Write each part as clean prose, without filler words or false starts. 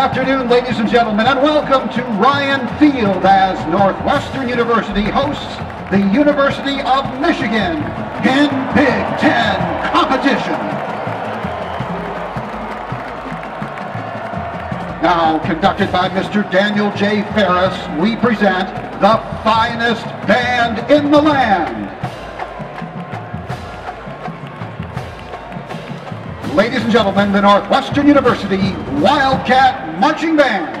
afternoon, ladies and gentlemen, and welcome to Ryan Field as Northwestern University hosts the University of Michigan in Big Ten competition. Now conducted by Mr. Daniel J. Farris, we present the finest band in the land. Ladies and gentlemen, the Northwestern University Wildcat Marching Band.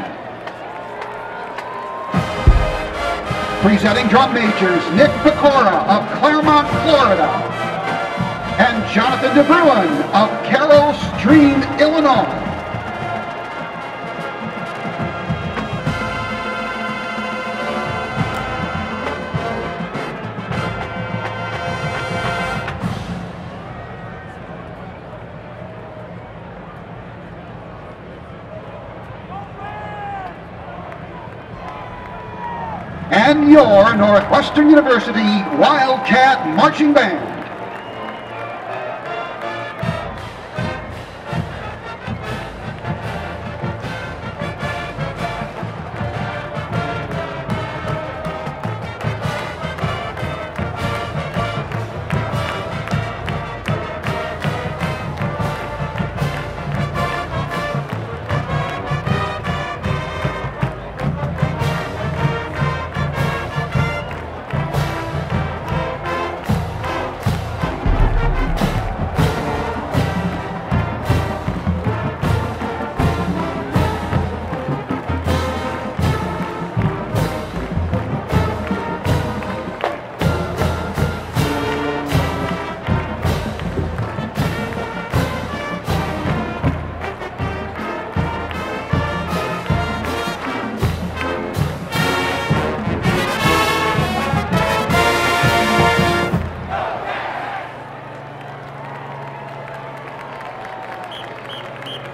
Presenting drum majors Nick Pecora of Claremont, Florida, and Jonathan DeBruin of Carroll Stream, Illinois. And your Northwestern University Wildcat Marching Band.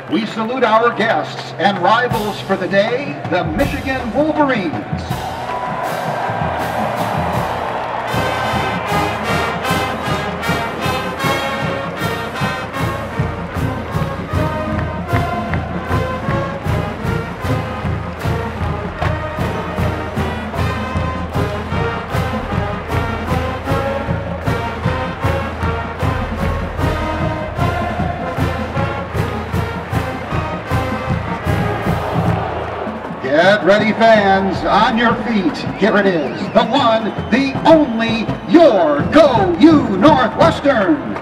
We salute our guests and rivals for the day, the Michigan Wolverines. Get ready, fans, on your feet. Here it is, the one, the only, your Go U Northwestern.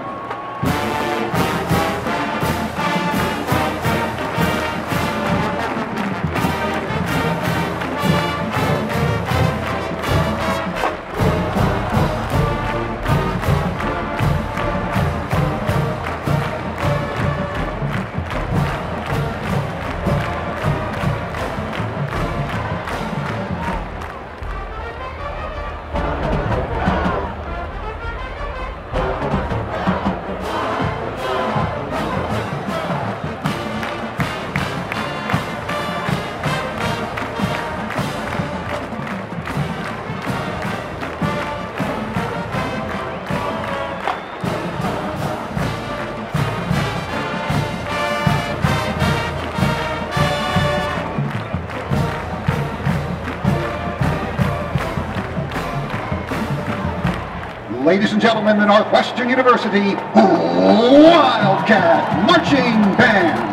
Ladies and gentlemen, the Northwestern University Wildcat Marching Band.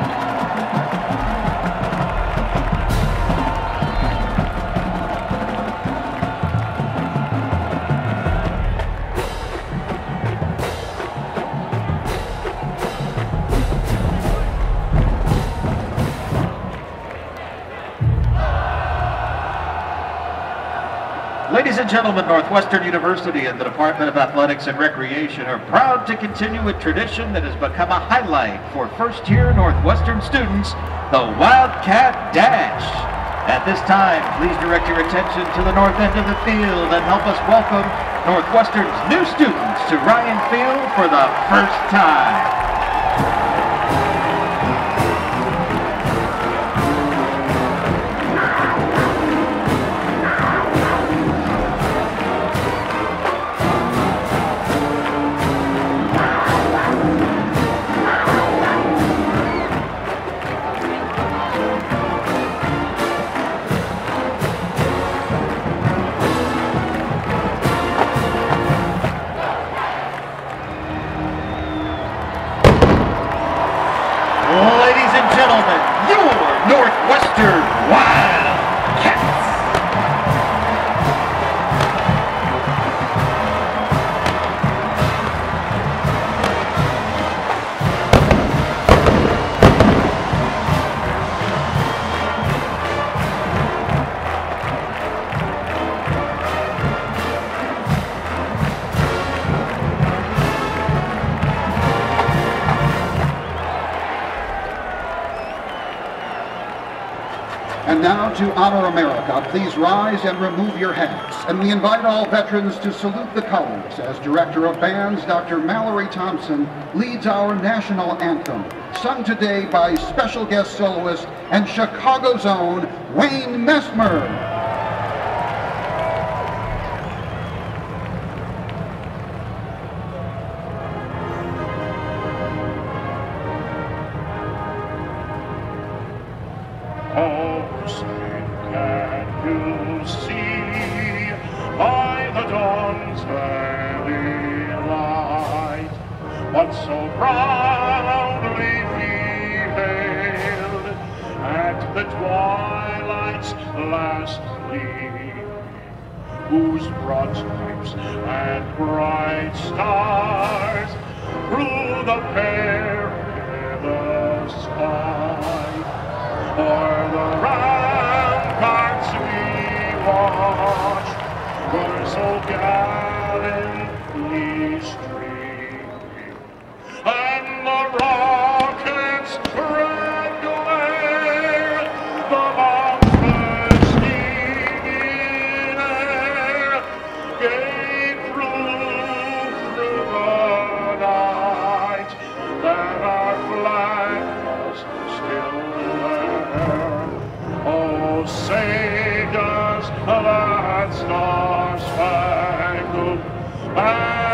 Ladies and gentlemen, Northwestern University and the Department of Athletics and Recreation are proud to continue a tradition that has become a highlight for first-year Northwestern students, the Wildcat Dash. At this time, please direct your attention to the north end of the field and help us welcome Northwestern's new students to Ryan Field for the first time. And now to honor America, please rise and remove your hats. And we invite all veterans to salute the colors as Director of Bands, Dr. Mallory Thompson, leads our national anthem, sung today by special guest soloist and Chicago's own Wayne Messmer. Save us, the Star Spangled Banner.